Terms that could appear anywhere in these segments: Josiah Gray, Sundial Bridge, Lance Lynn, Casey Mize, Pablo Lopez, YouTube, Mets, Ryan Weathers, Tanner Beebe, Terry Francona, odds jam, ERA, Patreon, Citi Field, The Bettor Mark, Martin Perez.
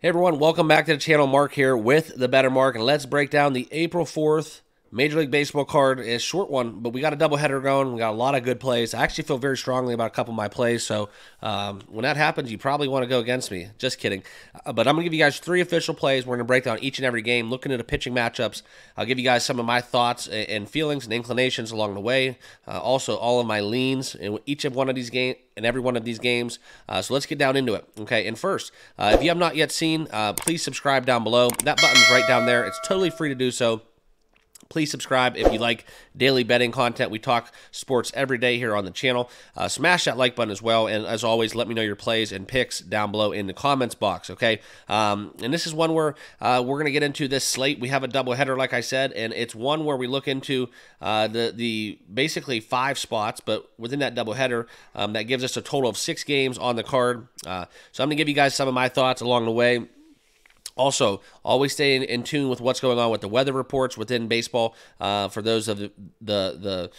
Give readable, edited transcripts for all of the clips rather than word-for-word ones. Hey everyone, welcome back to the channel. Mark here with The Bettor Mark, and let's break down the April 4th Major League Baseball card. It's a short one, but we got a doubleheader going. We got a lot of good plays. I actually feel very strongly about a couple of my plays, so when that happens, you probably want to go against me. Just kidding. But I'm going to give you guys three official plays. We're going to break down each and every game, looking at the pitching matchups. I'll give you guys some of my thoughts and feelings and inclinations along the way. Also, all of my leans in each of one of these games. In every one of these games. So let's get down into it. Okay, and first, if you have not yet seen, please subscribe down below. That button's right down there. It's totally free to do so. Please subscribe if you like daily betting content. We talk sports every day here on the channel. Smash that like button as well. And as always, let me know your plays and picks down below in the comments box, okay? And this is one where we're going to get into this slate. We have a doubleheader, like I said, and it's one where we look into the basically five spots, but within that doubleheader, that gives us a total of six games on the card. So I'm going to give you guys some of my thoughts along the way. Also, always stay in tune with what's going on with the weather reports within baseball. For those of the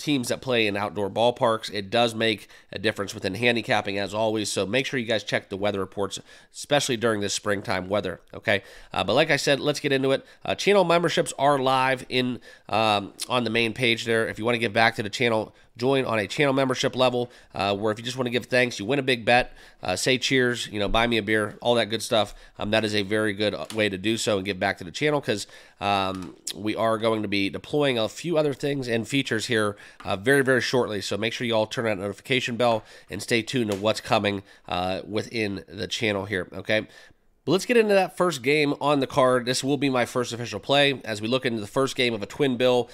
teams that play in outdoor ballparks, it does make a difference within handicapping, as always. So make sure you guys check the weather reports, especially during this springtime weather, okay? But like I said, let's get into it. Channel memberships are live in on the main page there. If you want to give back to the channel, join on a channel membership level, where if you just want to give thanks, you win a big bet, say cheers, you know, buy me a beer, all that good stuff. That is a very good way to do so and give back to the channel, because we are going to be deploying a few other things and features here very, very shortly. So make sure you all turn on that notification bell and stay tuned to what's coming within the channel here, okay? But let's get into that first game on the card. This will be my first official play as we look into the first game of a twin bill.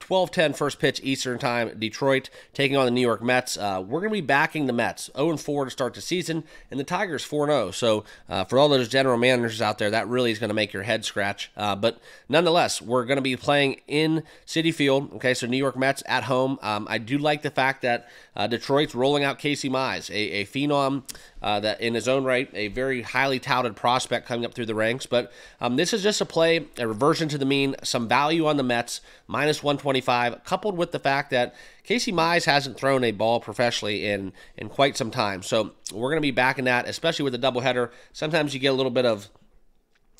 12:10 first pitch Eastern time, Detroit taking on the New York Mets. We're going to be backing the Mets 0-4 to start the season, and the Tigers 4-0. So for all those general managers out there, that really is going to make your head scratch. But nonetheless, we're going to be playing in Citi Field. Okay, so New York Mets at home. I do like the fact that Detroit's rolling out Casey Mize, a phenom that in his own right, a very highly touted prospect coming up through the ranks. But this is just a play, a reversion to the mean, some value on the Mets, -125, coupled with the fact that Casey Mize hasn't thrown a ball professionally in quite some time. So we're going to be backing that, especially with a doubleheader. Sometimes you get a little bit of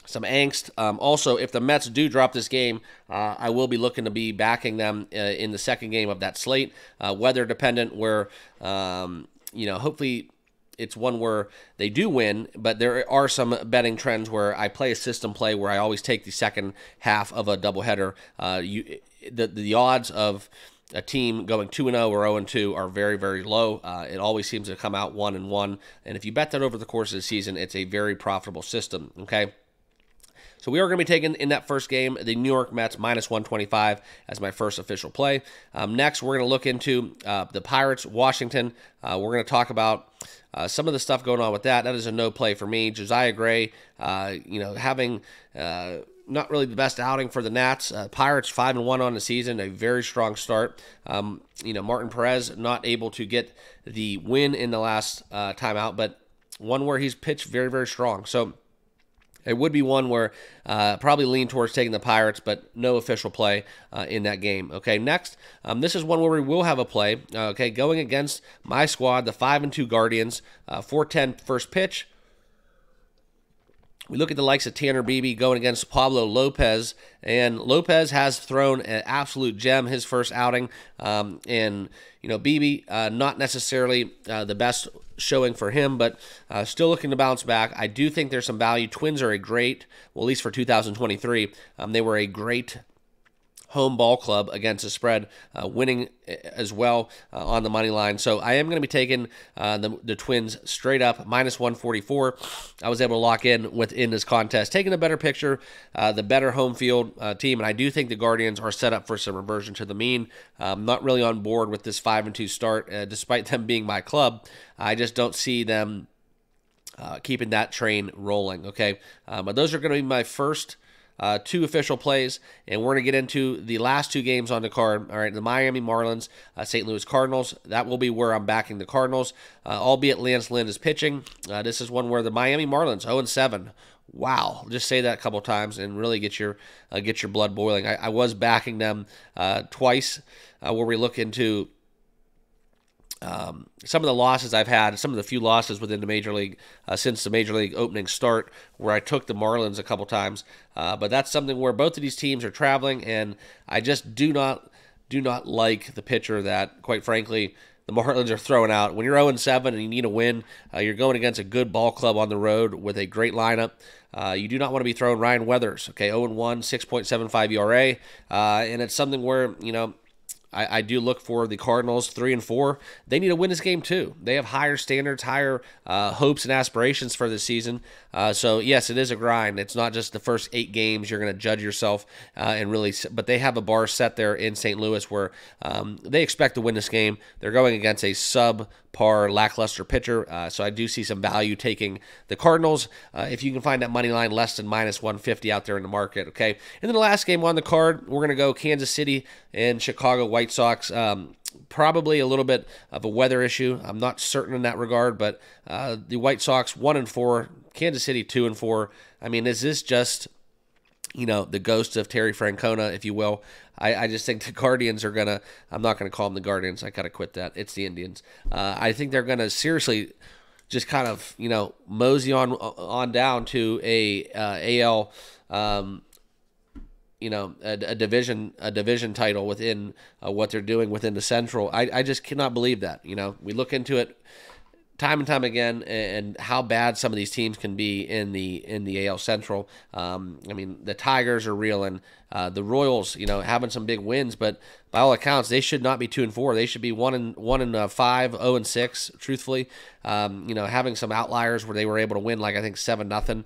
some angst. Also, if the Mets do drop this game, I will be looking to be backing them in the second game of that slate, weather dependent, where, you know, hopefully it's one where they do win, but there are some betting trends where I play a system play where I always take the second half of a doubleheader. The odds of a team going 2-0 or 0-2 are very, very low. It always seems to come out 1-1. And if you bet that over the course of the season, it's a very profitable system, okay? So we are going to be taking in that first game the New York Mets -125 as my first official play. Next, we're going to look into the Pirates, Washington. We're going to talk about some of the stuff going on with that. That is a no play for me. Josiah Gray, you know, having not really the best outing for the Nats. Pirates 5-1 on the season, a very strong start. You know, Martin Perez not able to get the win in the last timeout, but one where he's pitched very, very strong. So it would be one where probably lean towards taking the Pirates, but no official play in that game. Okay, next, this is one where we will have a play. Okay, going against my squad, the 5-2 Guardians, 4:10 first pitch. We look at the likes of Tanner Beebe going against Pablo Lopez, and Lopez has thrown an absolute gem his first outing, and you know Beebe not necessarily the best showing for him, but still looking to bounce back. I do think there's some value. Twins are a great, well, at least for 2023, they were a great home ball club against the spread, winning as well on the money line. So I am going to be taking the Twins straight up, -144. I was able to lock in within this contest, taking the better picture, the better home field team, and I do think the Guardians are set up for some reversion to the mean. I'm not really on board with this 5-2 start, despite them being my club. I just don't see them keeping that train rolling, okay? But those are going to be my first two official plays, and we're going to get into the last two games on the card. All right, the Miami Marlins, St. Louis Cardinals. That will be where I'm backing the Cardinals, albeit Lance Lynn is pitching. This is one where the Miami Marlins, 0-7. Wow, just say that a couple times and really get your blood boiling. I was backing them twice where we look into Some of the losses I've had, some of the few losses within the Major League since the Major League opening start, where I took the Marlins a couple times. But that's something where both of these teams are traveling, and I just do not like the pitcher that, quite frankly, the Marlins are throwing out. When you're 0-7 and you need a win, you're going against a good ball club on the road with a great lineup. You do not want to be throwing Ryan Weathers, okay, 0-1, 6.75 ERA, and it's something where, you know, I do look for the Cardinals 3-4. They need to win this game too. They have higher standards, higher hopes and aspirations for this season. So yes, it is a grind. It's not just the first 8 games you're going to judge yourself and really. But they have a bar set there in St. Louis where they expect to win this game. They're going against a subpar, lackluster pitcher. So I do see some value taking the Cardinals if you can find that money line less than -150 out there in the market. Okay, and then the last game on the card, we're going to go Kansas City and Chicago White Sox. Probably a little bit of a weather issue. I'm not certain in that regard, but the White Sox 1-4, Kansas City 2-4. I mean, is this just, you know, the ghost of Terry Francona, if you will? I just think the Guardians are going to, I'm not going to call them the Guardians. I got to quit that. It's the Indians. I think they're going to seriously just kind of, you know, mosey on down to a AL, you know, a division title within what they're doing within the Central. I just cannot believe that. You know, we look into it time and time again, and how bad some of these teams can be in the AL Central. I mean, the Tigers are reeling. The Royals, you know, having some big wins, but by all accounts, they should not be 2-4. They should be 1-5, 0-6. Truthfully, you know, having some outliers where they were able to win, like I think 7-0.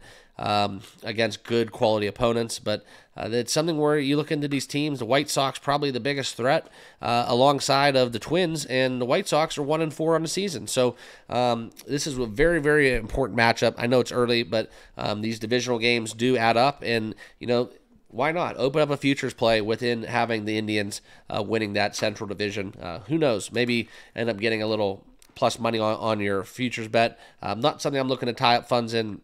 Against good quality opponents, but it's something where you look into these teams. The White Sox probably the biggest threat alongside of the Twins, and the White Sox are 1-4 on the season. So this is a very, very important matchup. I know it's early, but these divisional games do add up, and you know, why not open up a futures play within having the Indians winning that Central Division? Who knows? Maybe end up getting a little plus money on your futures bet. Not something I'm looking to tie up funds in,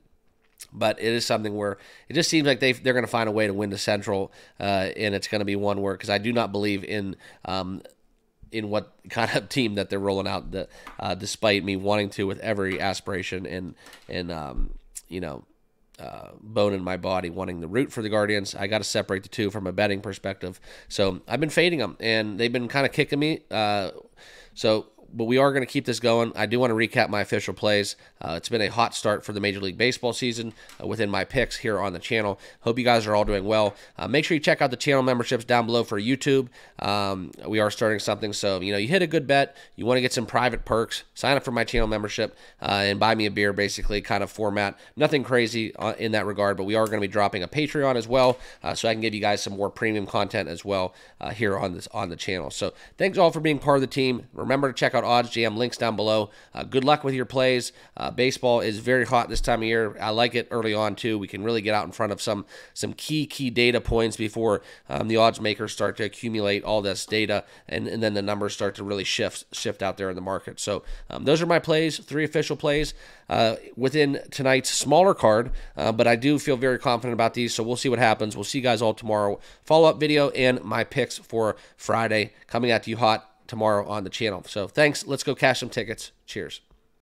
but it is something where it just seems like they're going to find a way to win the Central, and it's going to be one where, because I do not believe in what kind of team that they're rolling out, despite me wanting to with every aspiration and you know, bone in my body wanting to root for the Guardians. I got to separate the two from a betting perspective. So I've been fading them, and they've been kind of kicking me. But we are going to keep this going. I do want to recap my official plays. It's been a hot start for the Major League Baseball season within my picks here on the channel. Hope you guys are all doing well. Make sure you check out the channel memberships down below for YouTube. We are starting something, so you know, you hit a good bet, you want to get some private perks, sign up for my channel membership and buy me a beer, basically, kind of format. Nothing crazy in that regard, but we are going to be dropping a Patreon as well, so I can give you guys some more premium content as well here on the channel. So thanks all for being part of the team. Remember to check out Odds Jam, links down below. Good luck with your plays. Baseball is very hot this time of year. I like it early on too. We can really get out in front of some key data points before the odds makers start to accumulate all this data, and then the numbers start to really shift out there in the market. So those are my plays, 3 official plays within tonight's smaller card, but I do feel very confident about these, so we'll see what happens. We'll see you guys all tomorrow. Follow-up video and my picks for Friday coming at you hot tomorrow on the channel. So thanks. Let's go cash some tickets. Cheers.